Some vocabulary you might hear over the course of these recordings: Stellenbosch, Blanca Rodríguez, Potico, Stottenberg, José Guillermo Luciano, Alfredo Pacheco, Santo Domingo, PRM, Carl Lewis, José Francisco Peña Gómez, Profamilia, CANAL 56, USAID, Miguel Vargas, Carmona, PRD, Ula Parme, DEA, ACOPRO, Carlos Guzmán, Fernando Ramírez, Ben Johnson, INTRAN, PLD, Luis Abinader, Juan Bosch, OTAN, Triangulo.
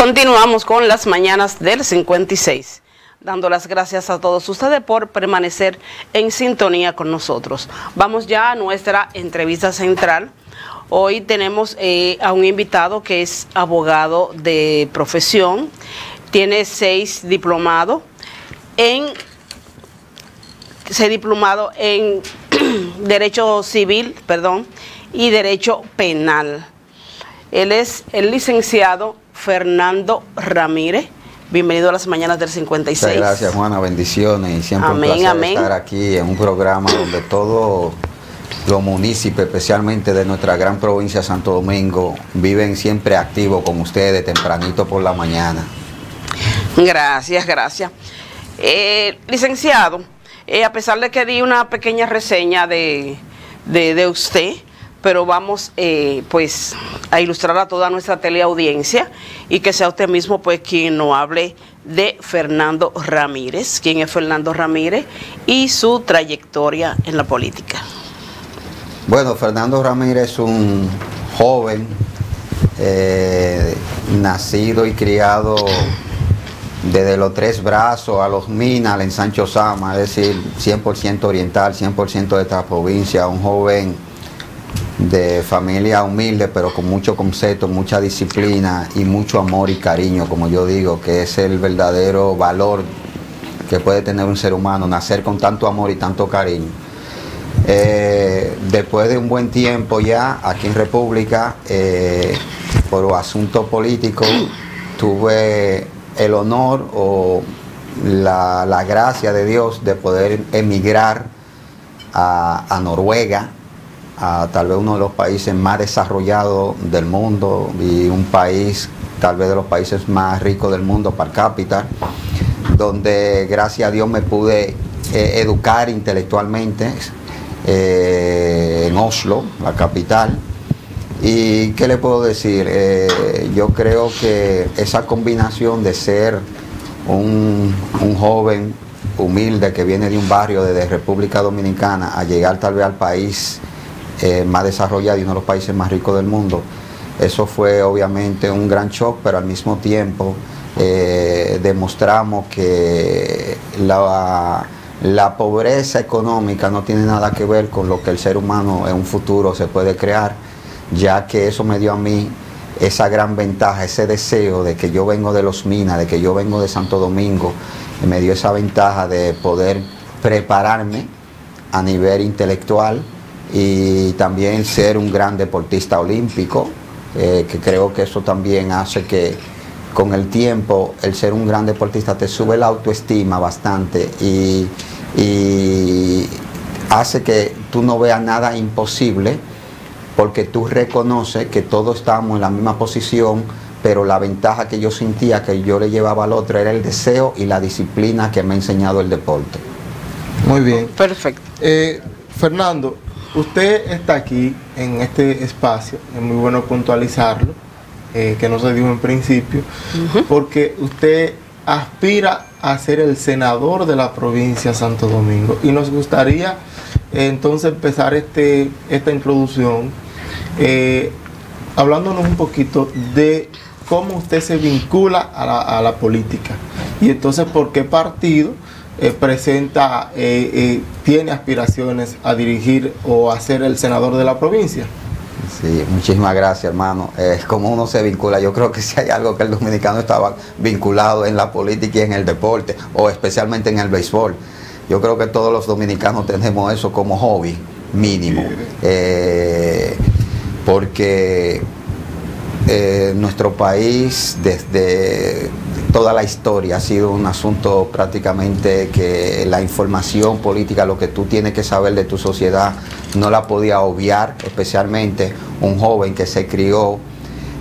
Continuamos con las mañanas del 56, dando las gracias a todos ustedes por permanecer en sintonía con nosotros. Vamos ya a nuestra entrevista central. Hoy tenemos a un invitado que es abogado de profesión, tiene 6 diplomados en, Derecho Civil, y Derecho Penal. Él es el licenciado Fernando Ramírez. Bienvenido a las mañanas del 56. Muchas gracias, Juana, bendiciones, y siempre amén, un placer estar aquí en un programa donde todos los municipios, especialmente de nuestra gran provincia de Santo Domingo, viven siempre activos con ustedes tempranito por la mañana. Gracias, gracias. Licenciado, a pesar de que di una pequeña reseña de usted, pero vamos pues a ilustrar a toda nuestra teleaudiencia y que sea usted mismo pues quien nos hable de Fernando Ramírez, quién es Fernando Ramírez y su trayectoria en la política. Bueno, Fernando Ramírez es un joven nacido y criado desde los Tres Brazos a los Minas, al Ensancho Sama, es decir, 100% oriental, 100% de esta provincia, un joven de familia humilde, pero con mucho concepto, mucha disciplina y mucho amor y cariño, como yo digo, que es el verdadero valor que puede tener un ser humano, nacer con tanto amor y tanto cariño. Después de un buen tiempo ya, aquí en República, por asuntos políticos, tuve el honor o la gracia de Dios de poder emigrar a Noruega, a tal vez uno de los países más desarrollados del mundo y un país tal vez de los países más ricos del mundo per cápita, donde gracias a Dios me pude educar intelectualmente en Oslo, la capital. Y qué le puedo decir, yo creo que esa combinación de ser un joven humilde que viene de un barrio desde República Dominicana a llegar tal vez al país más desarrollado y uno de los países más ricos del mundo, eso fue obviamente un gran shock, pero al mismo tiempo demostramos que la pobreza económica no tiene nada que ver con lo que el ser humano en un futuro se puede crear, ya que eso me dio a mí esa gran ventaja, ese deseo de que yo vengo de los Minas, de que yo vengo de Santo Domingo, y me dio esa ventaja de poder prepararme a nivel intelectual y también ser un gran deportista olímpico, que creo que eso también hace que con el tiempo el ser un gran deportista te sube la autoestima bastante y hace que tú no veas nada imposible, porque tú reconoces que todos estamos en la misma posición, pero la ventaja que yo sentía que yo le llevaba al otro era el deseo y la disciplina que me ha enseñado el deporte. Muy bien. Perfecto. Fernando, usted está aquí en este espacio, es muy bueno puntualizarlo, que no se dijo en principio, porque usted aspira a ser el senador de la provincia de Santo Domingo. Y nos gustaría entonces empezar esta introducción hablándonos un poquito de cómo usted se vincula a la política y entonces por qué partido tiene aspiraciones a dirigir o a ser el senador de la provincia. Sí, muchísimas gracias, hermano. Como uno se vincula, yo creo que si hay algo que el dominicano estaba vinculado en la política y en el deporte, o especialmente en el béisbol, yo creo que todos los dominicanos tenemos eso como hobby mínimo, porque nuestro país desde toda la historia ha sido un asunto prácticamente que la información política, lo que tú tienes que saber de tu sociedad, no la podía obviar, especialmente un joven que se crió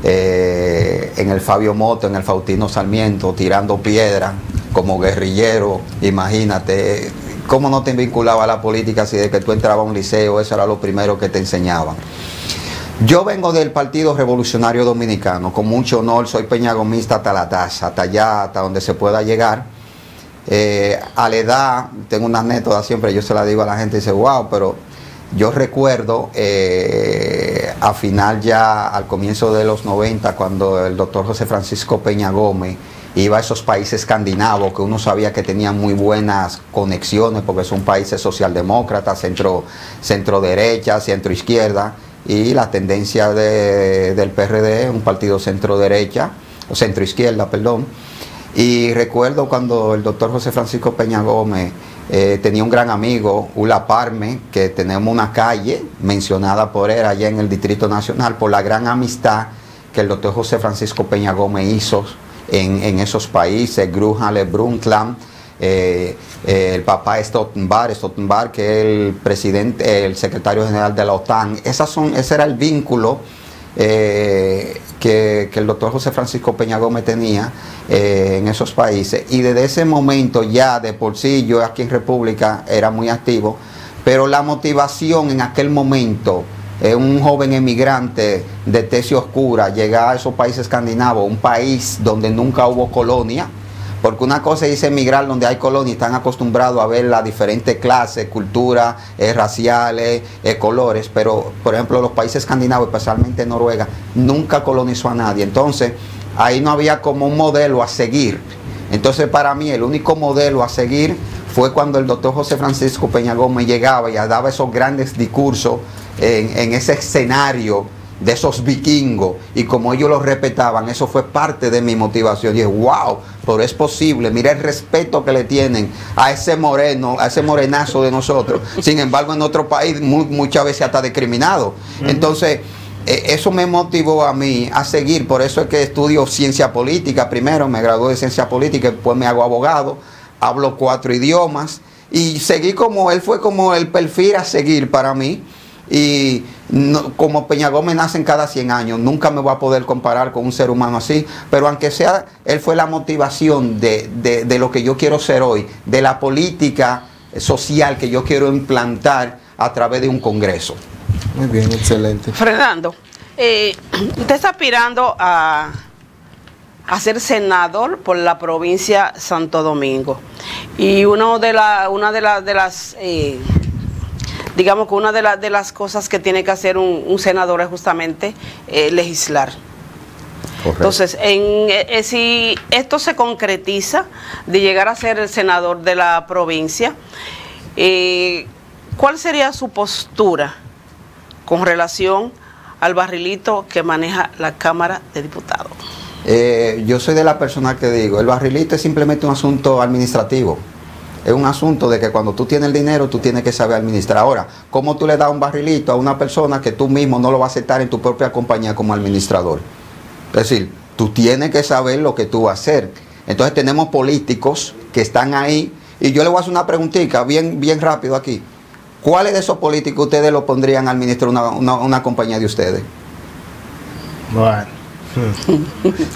en el Fabio Moto, en el Faustino Sarmiento, tirando piedra como guerrillero. Imagínate, ¿cómo no te vinculaba a la política si de que tú entrabas a un liceo eso era lo primero que te enseñaban? Yo vengo del Partido Revolucionario Dominicano, con mucho honor, soy peñagomista hasta la taza, hasta allá, hasta donde se pueda llegar. A la edad, tengo una anécdota siempre, yo se la digo a la gente, dice, wow, pero Yo recuerdo a final ya al comienzo de los 90, cuando el doctor José Francisco Peña Gómez iba a esos países escandinavos que uno sabía que tenían muy buenas conexiones porque son países socialdemócratas, centro derecha, centro izquierda, y la tendencia del PRD, un partido centro izquierda, perdón. Y recuerdo cuando el doctor José Francisco Peña Gómez tenía un gran amigo, Ula Parme, que tenemos una calle mencionada por él allá en el Distrito Nacional, por la gran amistad que el doctor José Francisco Peña Gómez hizo en esos países, Grujale, Brundtland, el papá Stottenberg, que es el secretario general de la OTAN. Ese era el vínculo que el doctor José Francisco Peña Gómez tenía en esos países, y desde ese momento ya de por sí yo aquí en República era muy activo, pero la motivación en aquel momento, un joven emigrante de tez oscura, llegar a esos países escandinavos, un país donde nunca hubo colonia, porque una cosa es emigrar donde hay colonia y están acostumbrados a ver las diferentes clases, culturas, raciales, colores, pero por ejemplo los países escandinavos, especialmente Noruega, nunca colonizó a nadie, entonces ahí no había como un modelo a seguir. Entonces para mí el único modelo a seguir fue cuando el doctor José Francisco Peña Gómez llegaba y daba esos grandes discursos en ese escenario de esos vikingos, y como ellos los respetaban, eso fue parte de mi motivación. Y dije, wow, pero es posible, mira el respeto que le tienen a ese moreno, a ese morenazo de nosotros. Sin embargo, en otro país muchas veces hasta discriminado. Entonces, eso me motivó a mí a seguir. Por eso es que estudio ciencia política. Primero me gradué de ciencia política, después me hago abogado, hablo 4 idiomas, y seguí como, él fue como el perfil a seguir para mí. Y no, como Peña Gómez nacen cada 100 años, nunca me voy a poder comparar con un ser humano así, pero aunque sea, él fue la motivación de lo que yo quiero ser hoy, de la política social que yo quiero implantar a través de un congreso. Muy bien, excelente. Fernando, usted está aspirando a ser senador por la provincia Santo Domingo, y una de las cosas que tiene que hacer un senador es justamente legislar. Correcto. Entonces, si esto se concretiza de llegar a ser el senador de la provincia, ¿cuál sería su postura con relación al barrilito que maneja la Cámara de Diputados? Yo soy de la persona que digo, el barrilito es simplemente un asunto administrativo. Es un asunto de que cuando tú tienes el dinero, tú tienes que saber administrar. Ahora, ¿cómo tú le das un barrilito a una persona que tú mismo no lo vas a aceptar en tu propia compañía como administrador? Es decir, tú tienes que saber lo que tú vas a hacer. Entonces tenemos políticos que están ahí, y yo le voy a hacer una preguntita bien rápido aquí. ¿Cuáles de esos políticos ustedes lo pondrían a administrar una compañía de ustedes? Bueno.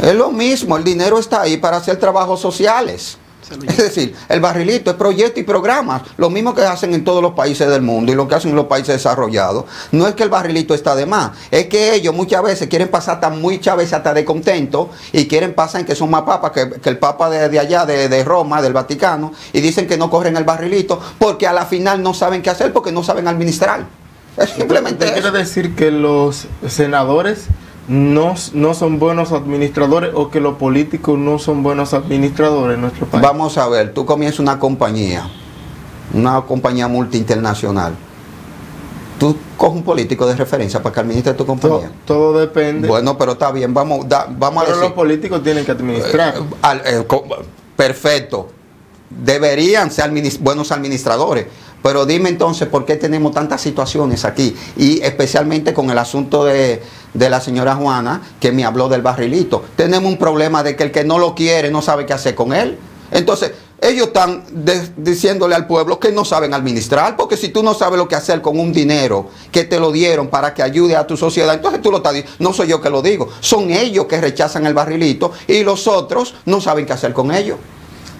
Es lo mismo, el dinero está ahí para hacer trabajos sociales. Es decir, el barrilito es proyectos y programas, lo mismo que hacen en todos los países del mundo y lo que hacen en los países desarrollados. No es que el barrilito está de más, es que ellos muchas veces quieren pasar hasta de contento, y quieren pasar en que son más papas que el papa de allá, de Roma, del Vaticano, y dicen que no corren el barrilito porque a la final no saben qué hacer porque no saben administrar. Es simplemente eso. ¿Quiere decir que los senadores no son buenos administradores, o que los políticos no son buenos administradores en nuestro país? Vamos a ver, tú comienzas una compañía multiinternacional. Tú coges un político de referencia para que administre tu compañía. Todo depende. Bueno, pero está bien, vamos a decir, los políticos tienen que administrar. Perfecto. Deberían ser buenos administradores. Pero dime entonces por qué tenemos tantas situaciones aquí, y especialmente con el asunto de la señora Juana, que me habló del barrilito. Tenemos un problema de que el que no lo quiere no sabe qué hacer con él. Entonces, ellos están diciéndole al pueblo que no saben administrar, porque si tú no sabes lo que hacer con un dinero que te lo dieron para que ayude a tu sociedad, entonces tú lo estás diciendo. No soy yo que lo digo, son ellos que rechazan el barrilito, y los otros no saben qué hacer con ellos.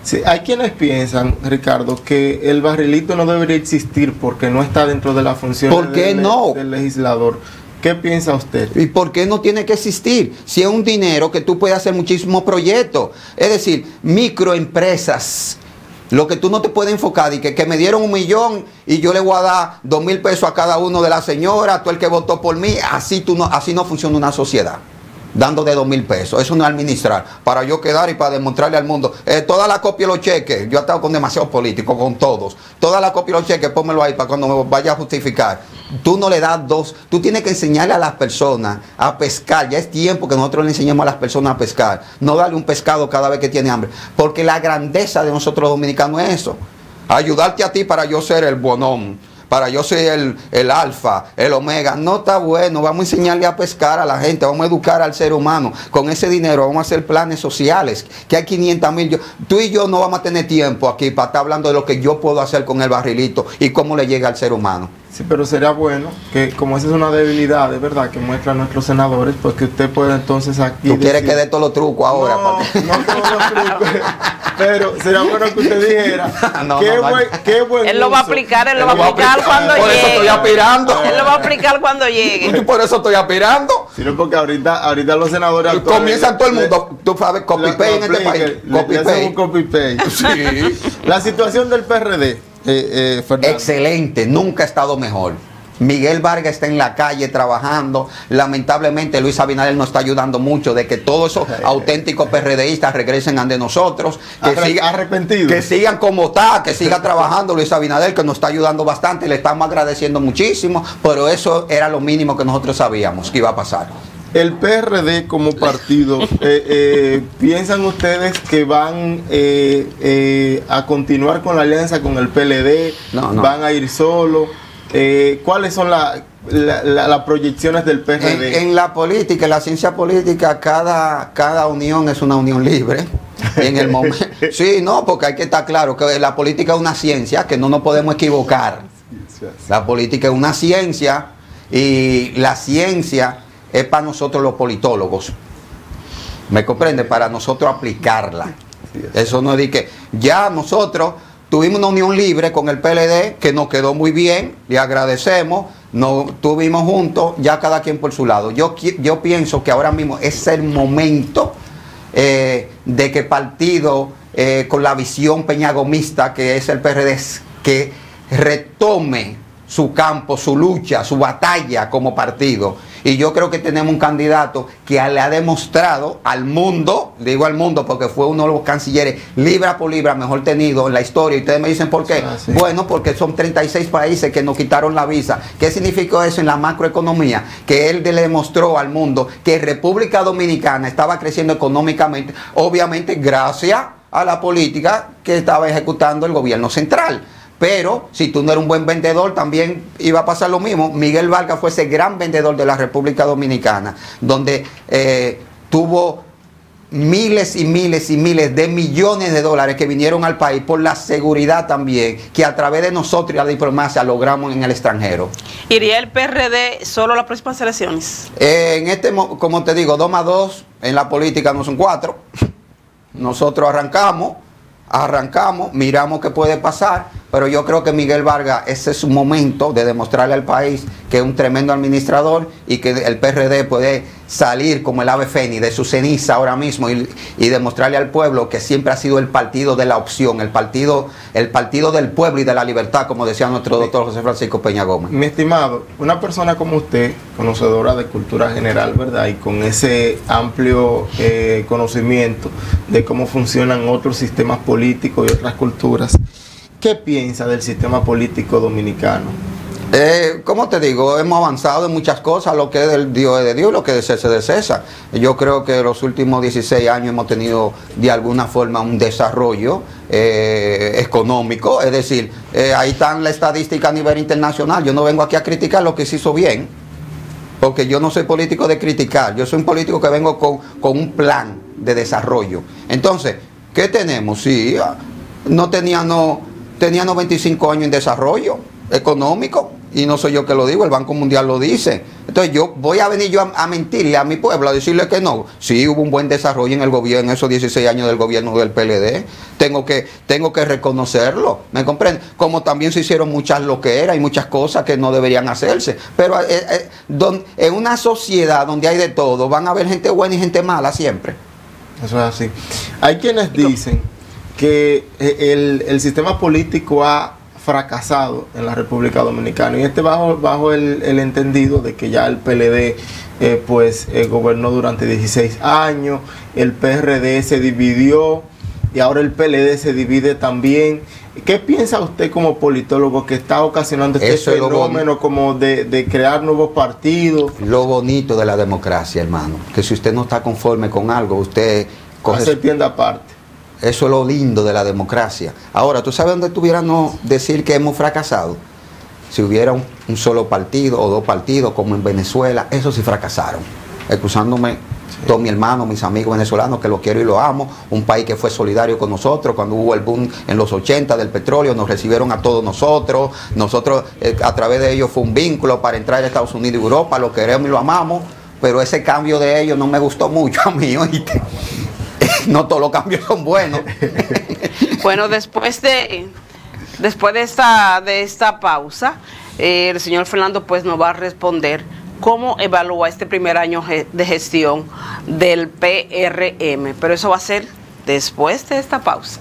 Sí, hay quienes piensan, Ricardo, que el barrilito no debería existir porque no está dentro de la función del legislador. ¿Qué piensa usted? ¿Y por qué no tiene que existir? Si es un dinero que tú puedes hacer muchísimos proyectos. Es decir, microempresas, Lo que tú no te puedes enfocar y que me dieron 1 millón y yo le voy a dar 2.000 pesos a cada uno de la señora, tú el que votó por mí, así no funciona una sociedad. Dando de 2.000 pesos, eso no es administrar, para yo quedar y para demostrarle al mundo, toda la copia y los cheques, yo he estado con demasiados políticos, con todos, toda la copia y los cheques, pónmelo ahí para cuando me vaya a justificar. Tú no le das dos, tú tienes que enseñarle a las personas a pescar, ya es tiempo que nosotros le enseñemos a las personas a pescar, no darle un pescado cada vez que tiene hambre, porque la grandeza de nosotros los dominicanos es eso, ayudarte a ti para yo ser el bonón. Para yo soy el alfa, el omega. No está bueno, vamos a enseñarle a pescar a la gente, vamos a educar al ser humano. Con ese dinero vamos a hacer planes sociales, que hay 500.000. Tú y yo no vamos a tener tiempo aquí para estar hablando de lo que yo puedo hacer con el barrilito y cómo le llega al ser humano. Sí, pero sería bueno que, como esa es una debilidad, de verdad, que muestran nuestros senadores, pues que usted pueda entonces aquí... ¿Tú quieres decir que dé todos los trucos ahora? No, no todos los trucos, pero sería bueno que usted dijera qué buen él lo va a aplicar, él lo va a aplicar cuando llegue. Por eso estoy aspirando. Él lo va a aplicar cuando llegue. Por eso estoy aspirando. Sí, no, porque ahorita los senadores... Comienzan todo el mundo, tú sabes, copy-paste en este país. Copy-paste. Sí. La situación del PRD... excelente, nunca ha estado mejor. Miguel Vargas está en la calle trabajando. Lamentablemente Luis Abinader nos está ayudando mucho de que todos esos auténticos PRDistas regresen ante nosotros, que sigan como está, que siga trabajando Luis Abinader, que nos está ayudando bastante, le estamos agradeciendo muchísimo, pero eso era lo mínimo que nosotros sabíamos que iba a pasar. El PRD como partido, ¿piensan ustedes que van a continuar con la alianza con el PLD? No, no. ¿Van a ir solo? ¿Cuáles son las proyecciones del PRD? En la política, en la ciencia política, cada unión es una unión libre. En el momento. Sí, no, porque hay que estar claro que la política es una ciencia, que no nos podemos equivocar. La política es una ciencia y la ciencia... es para nosotros los politólogos, ¿me comprende? Para nosotros aplicarla. Eso no es de que ya nosotros tuvimos una unión libre con el PLD que nos quedó muy bien, le agradecemos, nos tuvimos juntos, ya cada quien por su lado. Yo pienso que ahora mismo es el momento de que partido con la visión peñagomista que es el PRD, que retome su campo, su lucha, su batalla como partido. Y yo creo que tenemos un candidato que le ha demostrado al mundo, digo al mundo porque fue uno de los cancilleres libra por libra mejor tenido en la historia. Y ustedes me dicen ¿por qué? Ah, sí. Bueno, porque son 36 países que nos quitaron la visa. ¿Qué significó eso en la macroeconomía? Que él le demostró al mundo que República Dominicana estaba creciendo económicamente, obviamente gracias a la política que estaba ejecutando el gobierno central. Pero si tú no eres un buen vendedor, también iba a pasar lo mismo. Miguel Vargas fue ese gran vendedor de la República Dominicana, donde tuvo miles y miles y miles de millones de dólares que vinieron al país por la seguridad también, que a través de nosotros y la diplomacia logramos en el extranjero. ¿Iría el PRD solo a las próximas elecciones? En este, como te digo, 2 más 2, en la política no son 4. Nosotros arrancamos, miramos qué puede pasar, pero yo creo que Miguel Vargas, ese es su momento de demostrarle al país que es un tremendo administrador y que el PRD puede salir como el ave fénix de su ceniza ahora mismo y demostrarle al pueblo que siempre ha sido el partido de la opción, el partido del pueblo y de la libertad, como decía nuestro doctor José Francisco Peña Gómez. Mi estimado, una persona como usted, conocedora de cultura general, ¿verdad? Y con ese amplio conocimiento de cómo funcionan otros sistemas políticos y otras culturas, ¿qué piensa del sistema político dominicano? Como te digo, hemos avanzado en muchas cosas, lo que es del Dios es de Dios, lo que es de César. Yo creo que los últimos 16 años hemos tenido de alguna forma un desarrollo económico, es decir, ahí están la estadística a nivel internacional. Yo no vengo aquí a criticar lo que se hizo bien, porque yo no soy político de criticar, yo soy un político que vengo con un plan de desarrollo. Entonces, ¿qué tenemos? Sí, teníamos 25 años en desarrollo económico, y no soy yo que lo digo, el Banco Mundial lo dice. Entonces yo voy a venir yo a mentirle a mi pueblo, a decirle que no. Sí, hubo un buen desarrollo en el gobierno, en esos 16 años del gobierno del PLD. Tengo que reconocerlo, ¿me comprende? Como también se hicieron muchas loqueras y muchas cosas que no deberían hacerse. Pero en una sociedad donde hay de todo, van a haber gente buena y gente mala siempre. Eso es así. Hay quienes dicen que el sistema político ha fracasado en la República Dominicana, y este bajo el entendido de que ya el PLD gobernó durante 16 años, el PRD se dividió y ahora el PLD se divide también. ¿Qué piensa usted como politólogo que está ocasionando este fenómeno como de crear nuevos partidos? Lo bonito de la democracia, hermano, que si usted no está conforme con algo, usted coge... hace tienda aparte. Eso es lo lindo de la democracia. Ahora, ¿tú sabes dónde estuviéramos decir que hemos fracasado? Si hubiera un solo partido o dos partidos, como en Venezuela, eso sí fracasaron. Excusándome, sí, todos mis hermanos, mis amigos venezolanos, que los quiero y los amo. Un país que fue solidario con nosotros. Cuando hubo el boom en los 80 del petróleo, nos recibieron a todos nosotros. Nosotros, a través de ellos, fue un vínculo para entrar a Estados Unidos y Europa. Lo queremos y lo amamos. Pero ese cambio de ellos no me gustó mucho a mí, ¿oíste? No todos los cambios son buenos. Bueno, después de esta pausa, el señor Fernando pues nos va a responder cómo evalúa este primer año de gestión del PRM. Pero eso va a ser después de esta pausa.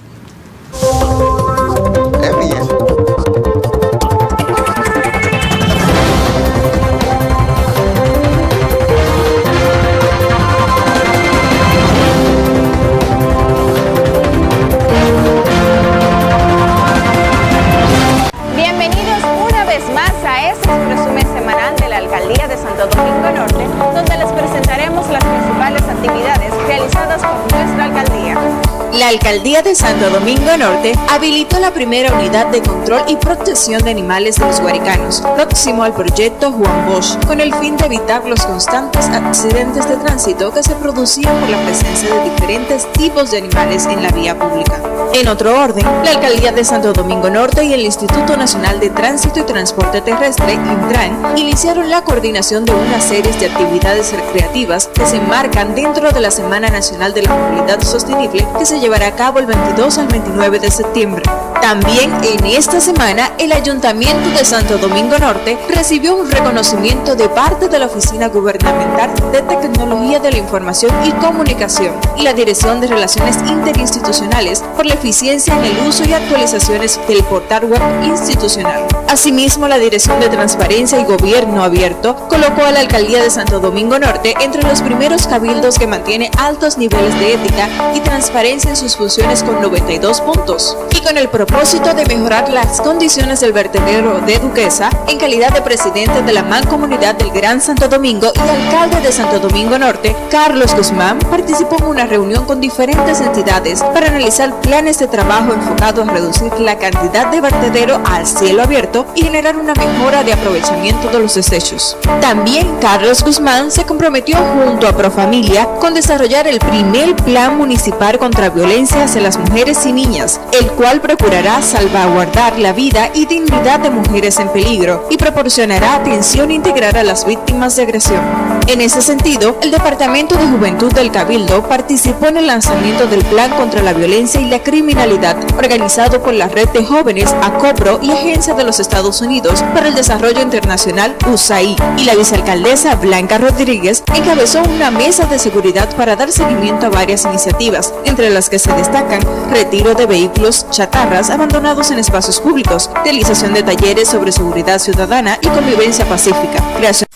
La Alcaldía de Santo Domingo Norte habilitó la primera unidad de control y protección de animales de los guaricanos, próximo al proyecto Juan Bosch, con el fin de evitar los constantes accidentes de tránsito que se producían por la presencia de diferentes tipos de animales en la vía pública. En otro orden, la Alcaldía de Santo Domingo Norte y el Instituto Nacional de Tránsito y Transporte Terrestre, INTRAN, iniciaron la coordinación de una serie de actividades recreativas que se enmarcan dentro de la Semana Nacional de la Movilidad Sostenible, que se llevará a cabo el 22 al 29 de septiembre. También en esta semana, el Ayuntamiento de Santo Domingo Norte recibió un reconocimiento de parte de la Oficina Gubernamental de Tecnología de la Información y Comunicación y la Dirección de Relaciones Interinstitucionales por la eficiencia en el uso y actualizaciones del portal web institucional. Asimismo, la Dirección de Transparencia y Gobierno Abierto colocó a la Alcaldía de Santo Domingo Norte entre los primeros cabildos que mantiene altos niveles de ética y transparencia en sus funciones con 92 puntos y con el propósito de mejorar las condiciones del vertedero de Duquesa en calidad de presidente de la Mancomunidad del Gran Santo Domingo y alcalde de Santo Domingo Norte, Carlos Guzmán participó en una reunión con diferentes entidades para analizar planes de trabajo enfocados a reducir la cantidad de vertedero al cielo abierto y generar una mejora de aprovechamiento de los desechos. También Carlos Guzmán se comprometió junto a Profamilia con desarrollar el primer plan municipal contra violencia hacia las mujeres y niñas, el cual procurará salvaguardar la vida y dignidad de mujeres en peligro y proporcionará atención integral a las víctimas de agresión. En ese sentido, el Departamento de Juventud del Cabildo participó en el lanzamiento del Plan contra la Violencia y la Criminalidad, organizado por la Red de Jóvenes ACOPRO y Agencia de los Estados Unidos para el Desarrollo Internacional USAID, y la vicealcaldesa Blanca Rodríguez encabezó una mesa de seguridad para dar seguimiento a varias iniciativas, entre las que se destacan retiro de vehículos chatarras abandonados en espacios públicos, realización de talleres sobre seguridad ciudadana y convivencia pacífica. Gracias.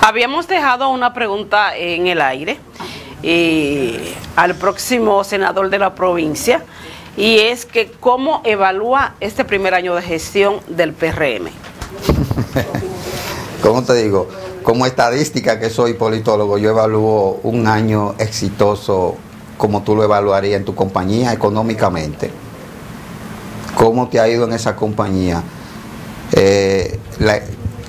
Habíamos dejado una pregunta en el aire al próximo senador de la provincia, y es que ¿cómo evalúa este primer año de gestión del PRM? ¿Cómo te digo? Como estadística que soy politólogo, yo evalúo un año exitoso como tú lo evaluarías en tu compañía económicamente. ¿Cómo te ha ido en esa compañía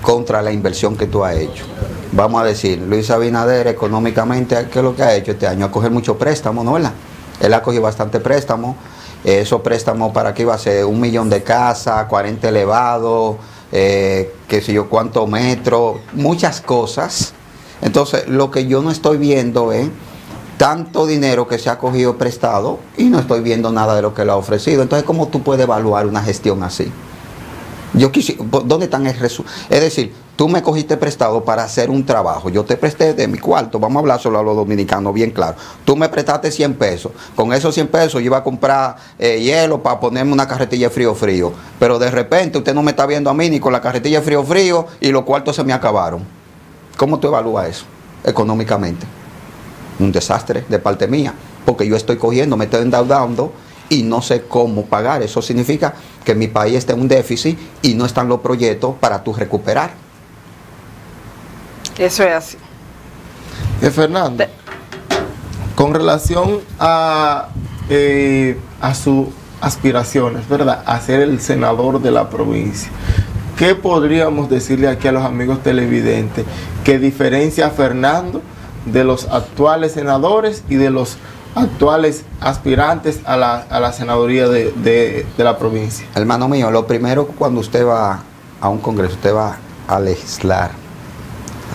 contra la inversión que tú has hecho? Vamos a decir, Luis Abinader económicamente, ¿qué es lo que ha hecho este año? Ha cogido muchos préstamos, ¿no? ¿Verdad? Él ha cogido bastante préstamos. Esos préstamos, ¿para qué iba a ser? 1 millón de casas, 40 elevados, qué sé yo, cuántos metros, muchas cosas Entonces, lo que yo no estoy viendo es tanto dinero que se ha cogido prestado y no estoy viendo nada de lo que le ha ofrecido. Entonces, ¿cómo tú puedes evaluar una gestión así? Yo quisiera, ¿dónde están el resultado? Es decir, tú me cogiste prestado para hacer un trabajo. Yo te presté de mi cuarto, vamos a hablar solo a los dominicanos, bien claro. Tú me prestaste 100 pesos. Con esos 100 pesos yo iba a comprar hielo para ponerme una carretilla frío-frío. Pero de repente usted no me está viendo a mí ni con la carretilla frío-frío y los cuartos se me acabaron. ¿Cómo tú evalúas eso económicamente? Un desastre de parte mía, porque yo estoy cogiendo, me estoy endeudando y no sé cómo pagar. Eso significa que mi país está en un déficit y no están los proyectos para tú recuperar. Eso es así. Fernando, con relación a sus aspiraciones, ¿verdad?, a ser el senador de la provincia, ¿qué podríamos decirle aquí a los amigos televidentes que diferencia a Fernando de los actuales senadores y de los actuales aspirantes a la senaduría de la provincia? Hermano mío, lo primero, cuando usted va a un congreso, usted va a legislar,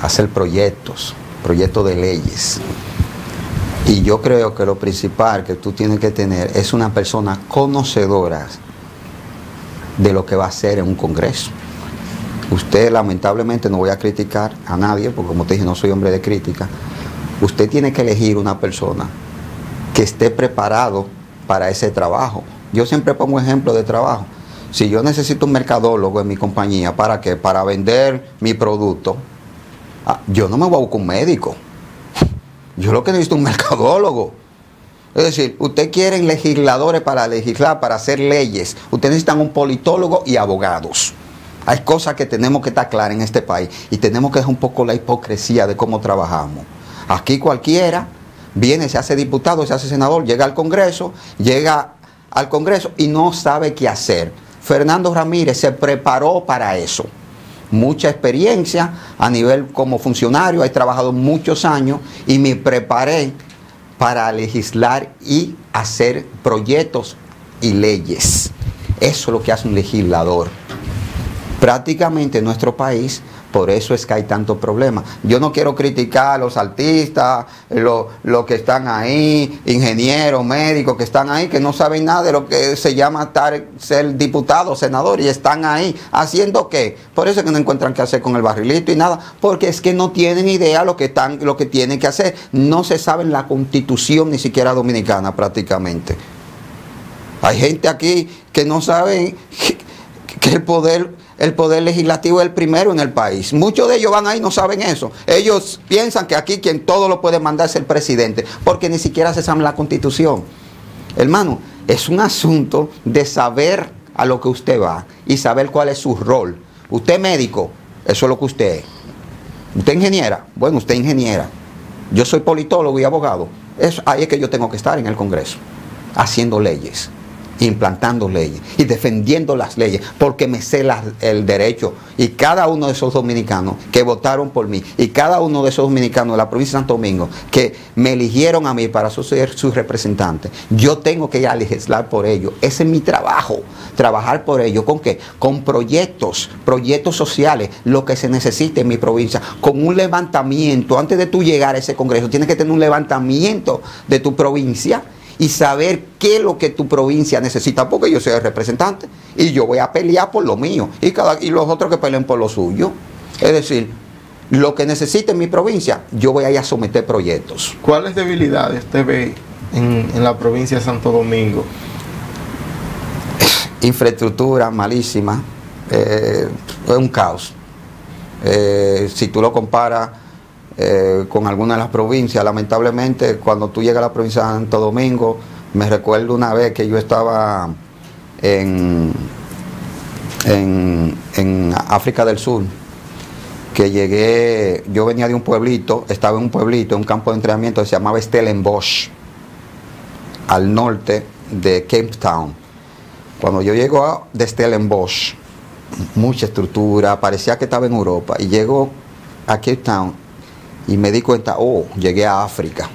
a hacer proyectos de leyes. Y yo creo que lo principal que tú tienes que tener es una persona conocedora de lo que va a hacer en un congreso. Usted, lamentablemente, no voy a criticar a nadie, porque como te dije, no soy hombre de crítica. Usted tiene que elegir una persona que esté preparado para ese trabajo. Yo siempre pongo ejemplo de trabajo. Si yo necesito un mercadólogo en mi compañía, ¿para qué? Para vender mi producto. Yo no me voy a buscar un médico. Yo lo que necesito es un mercadólogo. Es decir, usted quiere legisladores para legislar, para hacer leyes. Usted necesita un politólogo y abogados. Hay cosas que tenemos que estar claras en este país y tenemos que dejar un poco la hipocresía de cómo trabajamos. Aquí cualquiera viene, se hace diputado, se hace senador, llega al Congreso y no sabe qué hacer. Fernando Ramírez se preparó para eso. Mucha experiencia a nivel como funcionario, he trabajado muchos años y me preparé para legislar y hacer proyectos y leyes. Eso es lo que hace un legislador. Prácticamente en nuestro país, por eso es que hay tantos problemas. Yo no quiero criticar a los artistas, los que están ahí, ingenieros, médicos que están ahí, que no saben nada de lo que se llama ser diputado, senador, y están ahí. ¿Haciendo qué? Por eso es que no encuentran qué hacer con el barrilito y nada, porque es que no tienen idea lo que tienen que hacer. No se saben la constitución ni siquiera dominicana prácticamente. Hay gente aquí que no sabe que el poder legislativo es el primero en el país. Muchos de ellos van ahí y no saben eso. Ellos piensan que aquí quien todo lo puede mandar es el presidente, porque ni siquiera se sabe la constitución. Hermano, es un asunto de saber a lo que usted va y saber cuál es su rol. Usted médico, eso es lo que usted es. Usted ingeniera, bueno, usted ingeniera. Yo soy politólogo y abogado. Ahí es que yo tengo que estar en el Congreso, haciendo leyes, implantando leyes y defendiendo las leyes, porque me sé el derecho, y cada uno de esos dominicanos que votaron por mí y cada uno de esos dominicanos de la provincia de Santo Domingo que me eligieron a mí para ser sus representantes, yo tengo que ir a legislar por ellos. Ese es mi trabajo, trabajar por ellos. ¿Con qué? Con proyectos sociales, lo que se necesita en mi provincia, con un levantamiento. Antes de tú llegar a ese congreso tienes que tener un levantamiento de tu provincia y saber qué es lo que tu provincia necesita, porque yo soy el representante y yo voy a pelear por lo mío y los otros que peleen por lo suyo. Es decir, lo que necesita en mi provincia, yo voy a ir a someter proyectos. ¿Cuáles debilidades usted ve en la provincia de Santo Domingo? Infraestructura malísima, es un caos. Si tú lo comparas con alguna de las provincias, lamentablemente cuando tú llegas a la provincia de Santo Domingo, me recuerdo una vez que yo estaba en África del Sur, que llegué, yo venía de un pueblito, estaba en un pueblito, en un campo de entrenamiento que se llamaba Stellenbosch, al norte de Cape Town. Cuando yo llego de Stellenbosch, mucha estructura, parecía que estaba en Europa, y llego a Cape Town y me di cuenta, oh, llegué a África.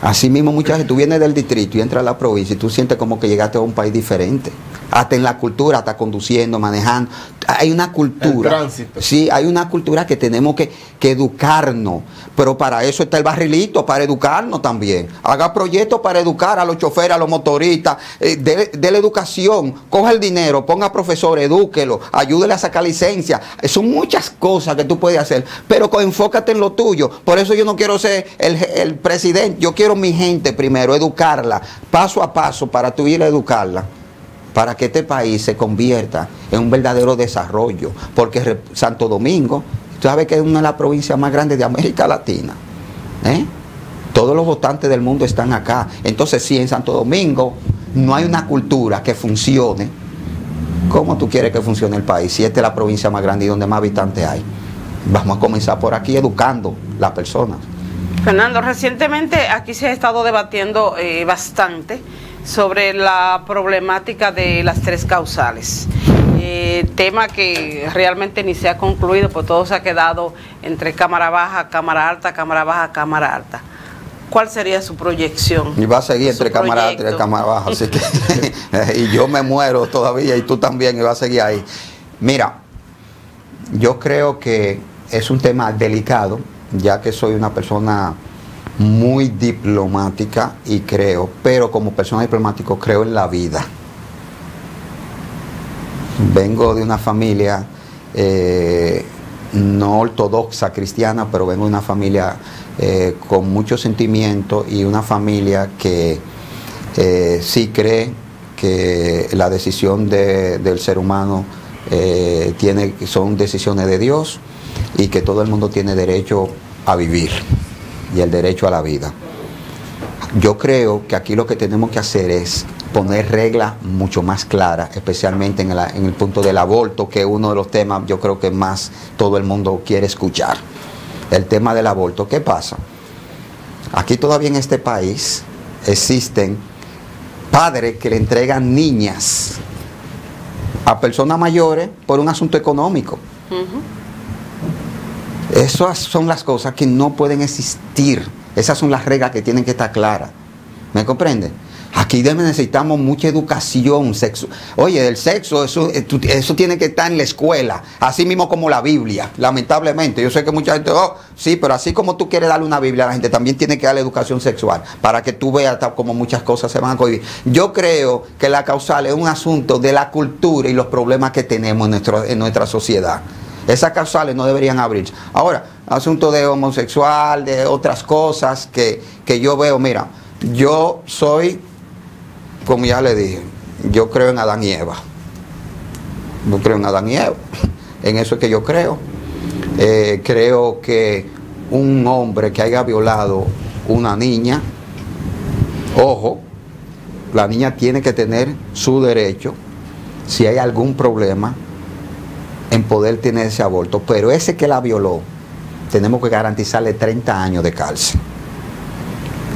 Así mismo, muchachos, tú vienes del distrito y entras a la provincia y tú sientes como que llegaste a un país diferente. Hasta en la cultura, hasta conduciendo, manejando, hay una cultura, sí, hay una cultura que tenemos que educarnos, pero para eso está el barrilito, para educarnos también. Haga proyectos para educar a los choferes, a los motoristas, de la educación, coja el dinero, ponga profesores, edúquelo, ayúdele a sacar licencia. Son muchas cosas que tú puedes hacer, pero enfócate en lo tuyo. Por eso yo no quiero ser el presidente, yo quiero mi gente primero, educarla, paso a paso, para tú ir a educarla, para que este país se convierta en un verdadero desarrollo, porque Santo Domingo, tú sabes que es una de las provincias más grandes de América Latina, ¿eh? Todos los votantes del mundo están acá. Entonces, si en Santo Domingo no hay una cultura que funcione, ¿cómo tú quieres que funcione el país? Si esta es la provincia más grande y donde más habitantes hay. Vamos a comenzar por aquí educando las personas. Fernando, recientemente aquí se ha estado debatiendo bastante sobre la problemática de las tres causales, tema que realmente ni se ha concluido, pues todo se ha quedado entre cámara baja, cámara alta, cámara baja, cámara alta. ¿Cuál sería su proyección? Y va a seguir entre cámara alta y entre cámara baja, así que y yo me muero todavía, y tú también, y va a seguir ahí. Mira, yo creo que es un tema delicado, ya que soy una persona muy diplomática, y creo, pero como persona diplomática creo en la vida. Vengo de una familia no ortodoxa cristiana, pero vengo de una familia con mucho sentimiento, y una familia que sí cree que la decisión del ser humano son decisiones de Dios, y que todo el mundo tiene derecho a vivir y el derecho a la vida. Yo creo que aquí lo que tenemos que hacer es poner reglas mucho más claras, especialmente en el punto del aborto, que es uno de los temas, yo creo que más todo el mundo quiere escuchar. El tema del aborto, ¿qué pasa? Aquí todavía en este país existen padres que le entregan niñas a personas mayores por un asunto económico. Esas son las cosas que no pueden existir. Esas son las reglas que tienen que estar claras. ¿Me comprende? Aquí necesitamos mucha educación sexual. Oye, el sexo, eso tiene que estar en la escuela. Así mismo como la Biblia, lamentablemente. Yo sé que mucha gente, oh, sí, pero así como tú quieres darle una Biblia a la gente, también tiene que darle educación sexual, para que tú veas cómo muchas cosas se van a cohibir. Yo creo que la causal es un asunto de la cultura y los problemas que tenemos en nuestra sociedad. Esas causales no deberían abrirse. Ahora, asunto de homosexual, de otras cosas que yo veo. Mira, yo soy, como ya le dije, yo creo en Adán y Eva. Yo creo en Adán y Eva. En eso es que yo creo. Creo que un hombre que haya violado una niña, ojo, la niña tiene que tener su derecho, si hay algún problema, en poder tener ese aborto, pero ese que la violó, tenemos que garantizarle 30 años de cárcel.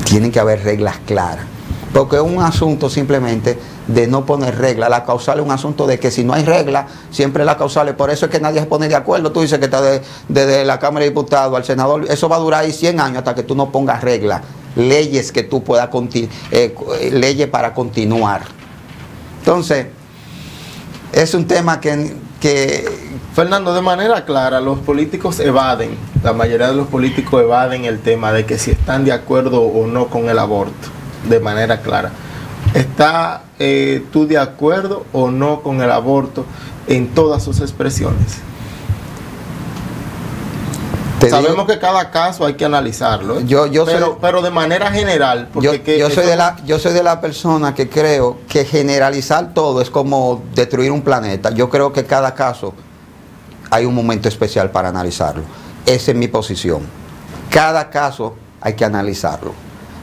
Tienen que haber reglas claras, porque es un asunto simplemente de no poner reglas. La causal es un asunto de que si no hay reglas, siempre la causal es. Por eso es que nadie se pone de acuerdo. Tú dices que está desde la Cámara de Diputados al Senador, eso va a durar ahí 100 años hasta que tú no pongas reglas, leyes que tú puedas, leyes para continuar. Entonces, es un tema que Fernando, de manera clara, los políticos evaden, la mayoría de los políticos evaden el tema de que si están de acuerdo o no con el aborto, de manera clara. ¿Estás tú de acuerdo o no con el aborto en todas sus expresiones? Sabemos que cada caso hay que analizarlo, ¿eh? Pero de manera general, porque yo soy de la persona que creo que generalizar todo es como destruir un planeta. Yo creo que cada caso hay un momento especial para analizarlo. Esa es mi posición. Cada caso hay que analizarlo,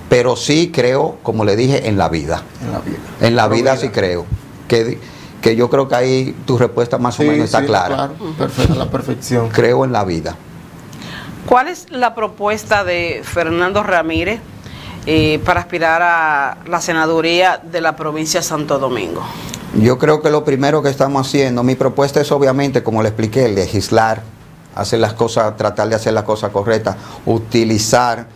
pero sí creo, como le dije, en la vida. En la vida sí creo que yo creo que ahí tu respuesta más o menos está clara. Claro, la perfección. Creo en la vida. ¿Cuál es la propuesta de Fernando Ramírez para aspirar a la senaduría de la provincia de Santo Domingo? Yo creo que lo primero que estamos haciendo, mi propuesta es obviamente, como le expliqué, legislar, hacer las cosas, tratar de hacer las cosas correctas, utilizar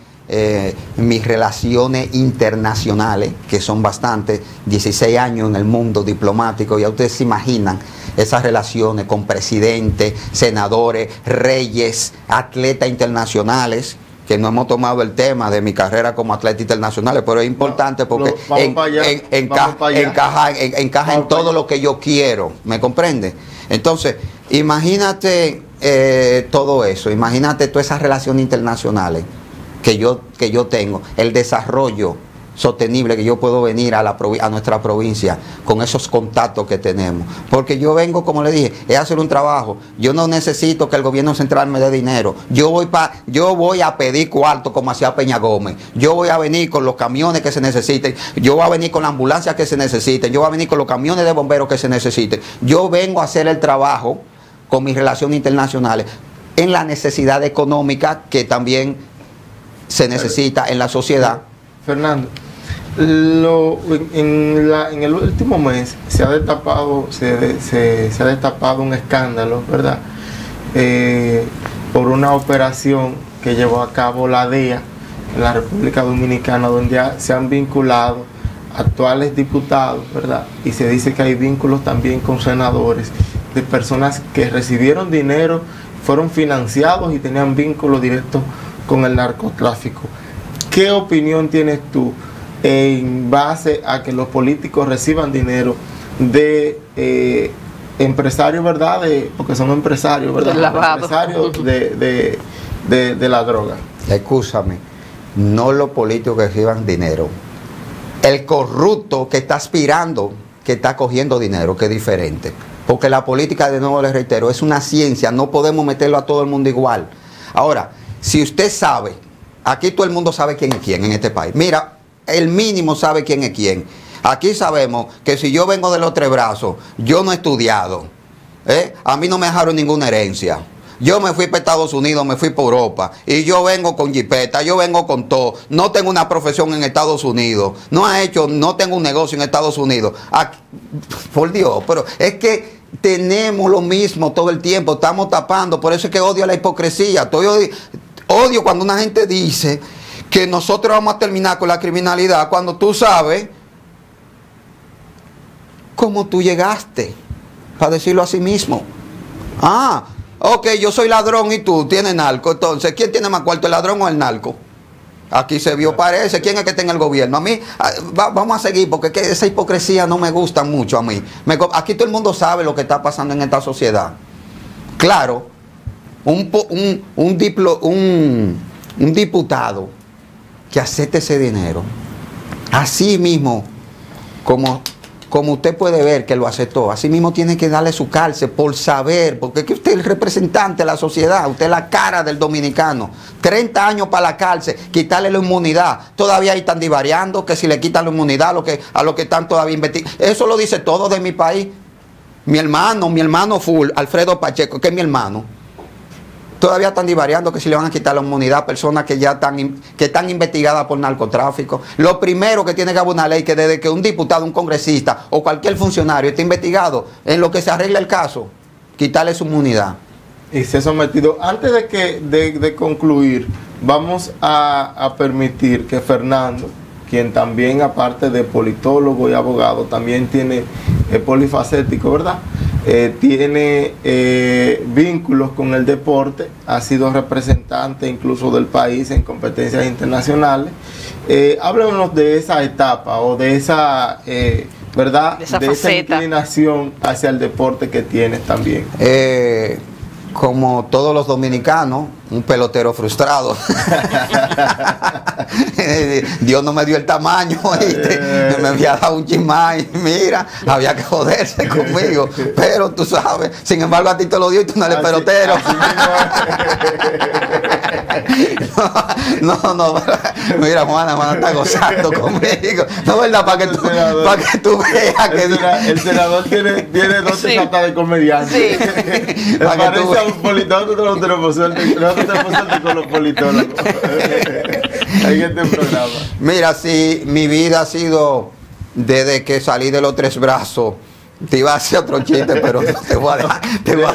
mis relaciones internacionales, que son bastantes, 16 años en el mundo diplomático, ya ustedes se imaginan esas relaciones con presidentes, senadores, reyes, atletas internacionales, que no hemos tomado el tema de mi carrera como atleta internacional, pero es importante porque encaja en todo lo que yo quiero, ¿me comprende? Entonces, imagínate todo eso, imagínate todas esas relaciones internacionales que yo tengo, el desarrollo sostenible que yo puedo venir a nuestra provincia con esos contactos que tenemos, porque yo vengo, como le dije, es hacer un trabajo. Yo no necesito que el gobierno central me dé dinero. Yo voy a pedir cuarto como hacía Peña Gómez. Yo voy a venir con los camiones que se necesiten, yo voy a venir con la ambulancia que se necesiten, yo voy a venir con los camiones de bomberos que se necesiten. Yo vengo a hacer el trabajo con mis relaciones internacionales en la necesidad económica que también se necesita en la sociedad. Fernando, en el último mes se ha destapado un escándalo, ¿verdad? Por una operación que llevó a cabo la DEA en la República Dominicana, donde se han vinculado actuales diputados, ¿verdad? Y se dice que hay vínculos también con senadores, de personas que recibieron dinero, fueron financiados y tenían vínculos directos con el narcotráfico. ¿Qué opinión tienes tú en base a que los políticos reciban dinero de empresarios, ¿verdad? Porque son empresarios, ¿verdad? Empresarios de la droga. Excúsame, no los políticos que reciban dinero. El corrupto que está aspirando, que está cogiendo dinero, que es diferente. Porque la política, de nuevo les reitero, es una ciencia, no podemos meterlo a todo el mundo igual. Ahora, si usted sabe... Aquí todo el mundo sabe quién es quién en este país. Mira, el mínimo sabe quién es quién. Aquí sabemos que si yo vengo de los Tres Brazos, yo no he estudiado. A mí no me dejaron ninguna herencia. Yo me fui para Estados Unidos, me fui para Europa. Y yo vengo con jipeta, yo vengo con todo. No tengo una profesión en Estados Unidos. No tengo un negocio en Estados Unidos. Aquí, por Dios, pero es que... tenemos lo mismo todo el tiempo, estamos tapando, por eso es que odio la hipocresía. Odio cuando una gente dice que nosotros vamos a terminar con la criminalidad, cuando tú sabes cómo tú llegaste, para decirlo a sí mismo. Ah, ok, yo soy ladrón y tú tienes narco, entonces, ¿quién tiene más cuarto, el ladrón o el narco? Aquí se vio, parece, ¿quién es que está en el gobierno? A mí, vamos a seguir, porque esa hipocresía no me gusta mucho a mí. Aquí todo el mundo sabe lo que está pasando en esta sociedad. Claro, un diputado que acepte ese dinero, así mismo, como usted puede ver que lo aceptó, así mismo tiene que darle su cárcel por saber, porque es que usted es el representante de la sociedad, usted es la cara del dominicano. 30 años para la cárcel, quitarle la inmunidad. Todavía ahí están divariando que si le quitan la inmunidad a los que están todavía investigando. Eso lo dice todo de mi país. Mi hermano full, Alfredo Pacheco, que es mi hermano. Todavía están divariando que si le van a quitar la inmunidad a personas que ya están investigadas por narcotráfico. Lo primero que tiene que haber una ley que desde que un diputado, un congresista o cualquier funcionario esté investigado, en lo que se arregla el caso, quitarle su inmunidad. Y se ha sometido. Antes de concluir, vamos a permitir que Fernando, quien también aparte de politólogo y abogado, también tiene polifacético, ¿verdad? Tiene vínculos con el deporte, ha sido representante incluso del país en competencias internacionales. Háblenos de esa etapa o de esa, ¿verdad? De esa inclinación hacia el deporte que tienes también. Como todos los dominicanos, un pelotero frustrado. Dios no me dio el tamaño, ¿oíste? Me había dado un chismá y mira, había que joderse conmigo. Pero tú sabes, sin embargo a ti te lo dio y tú no eres pelotero. No, mira, Juana está gozando conmigo. No, ¿verdad? Para que tú veas que... El senador tiene 12 cartas de comediante. Sí. Parece a un politólogo, no te lo puso con los politólogos. En este programa. Mira, sí, mi vida ha sido, desde que salí de los Tres Brazos, Te iba a hacer otro chiste, pero te voy a dejar, te voy a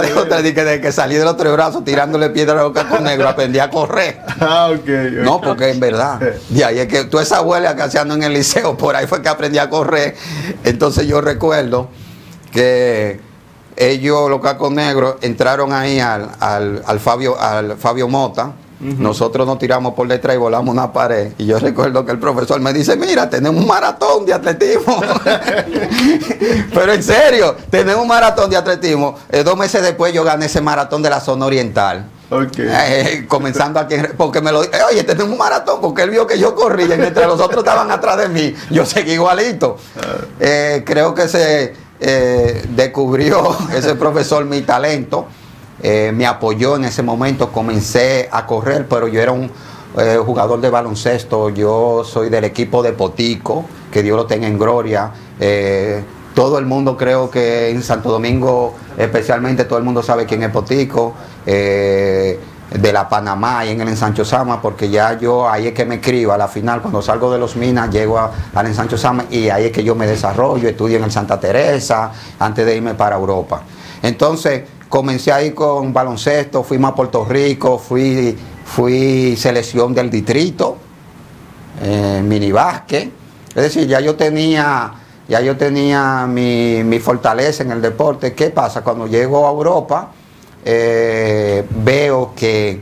dejar otra que salí de los tres brazos tirándole piedra a boca con negro, aprendí a correr. Ah, okay. No, porque en verdad, de ahí es que toda esa abuela que hacían en el liceo, por ahí fue que aprendí a correr. Entonces yo recuerdo que ellos, los cacos negros, entraron ahí al Fabio Mota. Nosotros nos tiramos por detrás y volamos una pared. Y yo recuerdo que el profesor me dice: mira, tenemos un maratón de atletismo. Pero en serio, tenemos un maratón de atletismo. 2 meses después yo gané ese maratón de la zona oriental. Okay. Comenzando aquí, porque me lo dijo, oye, tenemos un maratón, porque él vio que yo corrí y mientras los otros estaban atrás de mí, yo seguí igualito. Creo que se descubrió ese profesor mi talento. Me apoyó en ese momento, comencé a correr, pero yo era un jugador de baloncesto, yo soy del equipo de Potico, que Dios lo tenga en gloria. Todo el mundo, creo que en Santo Domingo especialmente, todo el mundo sabe quién es Potico, de la Panamá y en el Ensancho Sama, porque ya yo ahí es que me crío. A la final, cuando salgo de los Minas, llego al Ensancho Sama y ahí es que yo me desarrollo, estudio en el Santa Teresa antes de irme para Europa. Entonces comencé ahí con baloncesto, fuimos a Puerto Rico, fui selección del distrito, mini básquet. Es decir, ya yo tenía mi fortaleza en el deporte. ¿Qué pasa? Cuando llego a Europa, veo que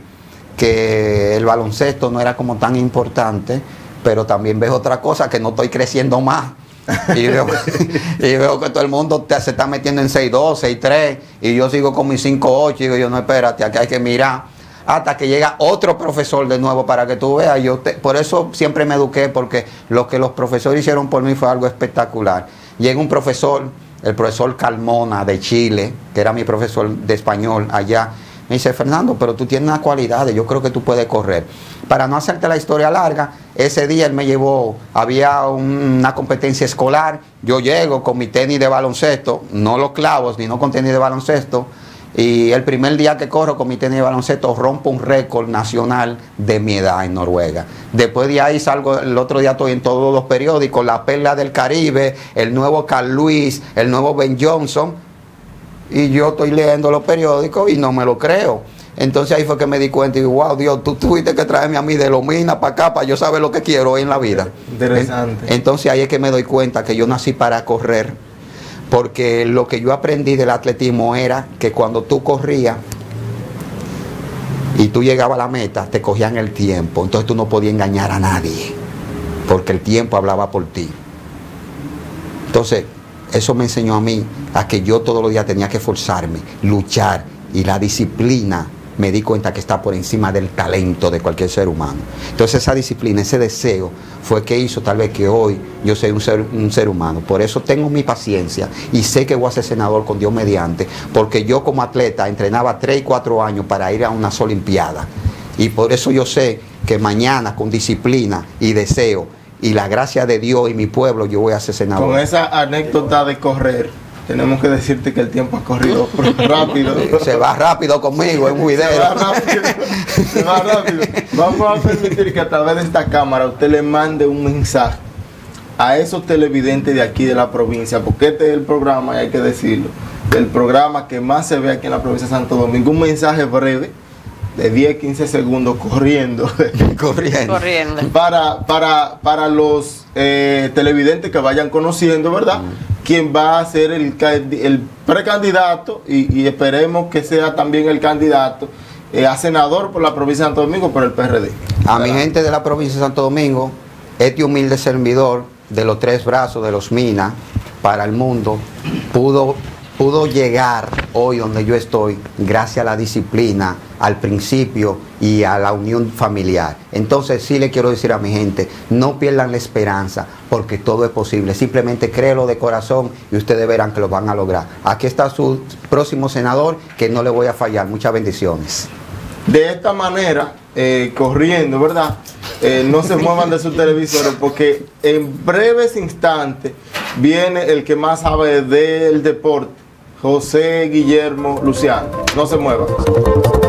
el baloncesto no era como tan importante, pero también veo otra cosa, que no estoy creciendo más. Y veo que todo el mundo se está metiendo en 6'2", 6'3", y yo sigo con mis 5'8", y digo yo, no, espérate, aquí hay que mirar, hasta que llega otro profesor de nuevo para que tú veas. Por eso siempre me eduqué, porque lo que los profesores hicieron por mí fue algo espectacular. Llega un profesor, el profesor Carmona de Chile, que era mi profesor de español allá, me dice: Fernando, pero tú tienes unas cualidades, yo creo que tú puedes correr. Para no hacerte la historia larga, ese día él me llevó, había una competencia escolar, yo llego con mi tenis de baloncesto, no los clavos, ni no con tenis de baloncesto, y el primer día que corro con mi tenis de baloncesto rompo un récord nacional de mi edad en Noruega. Después de ahí salgo, el otro día estoy en todos los periódicos, La Perla del Caribe, el nuevo Carl Lewis, el nuevo Ben Johnson, y yo estoy leyendo los periódicos y no me lo creo. Entonces ahí fue que me di cuenta y digo: wow, Dios, tú tuviste que traerme a mí de Lomina para acá, para yo saber lo que quiero hoy en la vida. Interesante. Entonces ahí es que me doy cuenta que yo nací para correr, porque lo que yo aprendí del atletismo era que cuando tú corrías y tú llegabas a la meta, te cogían el tiempo. Entonces tú no podías engañar a nadie, porque el tiempo hablaba por ti. Entonces eso me enseñó a mí a que yo todos los días tenía que esforzarme, luchar, y la disciplina, me di cuenta que está por encima del talento de cualquier ser humano. Entonces esa disciplina, ese deseo fue que hizo tal vez que hoy yo sea un ser humano. Por eso tengo mi paciencia y sé que voy a ser senador con Dios mediante, porque yo como atleta entrenaba 3 y 4 años para ir a unas olimpiadas, y por eso yo sé que mañana, con disciplina y deseo y la gracia de Dios y mi pueblo, yo voy a ser senador. Con esa anécdota de correr, tenemos que decirte que el tiempo ha corrido rápido. Se va rápido conmigo, es un video. Se va rápido. Vamos a permitir que a través de esta cámara usted le mande un mensaje a esos televidentes de aquí de la provincia, porque este es el programa, y hay que decirlo, el programa que más se ve aquí en la provincia de Santo Domingo. Un mensaje breve, de 10, 15 segundos, corriendo. Para los televidentes que vayan conociendo, ¿verdad? Quien va a ser el precandidato, y esperemos que sea también el candidato a senador por la provincia de Santo Domingo, por el PRD. A mi gente de la provincia de Santo Domingo, este humilde servidor de los tres brazos, de los Minas, para el mundo, pudo llegar hoy donde yo estoy gracias a la disciplina, al principio y a la unión familiar. Entonces sí le quiero decir a mi gente: no pierdan la esperanza, porque todo es posible. Simplemente créelo de corazón y ustedes verán que lo van a lograr. Aquí está su próximo senador, que no le voy a fallar. Muchas bendiciones. De esta manera, corriendo, ¿verdad? No se muevan de sus televisores, porque en breves instantes viene el que más sabe del deporte, José Guillermo Luciano. No se muevan.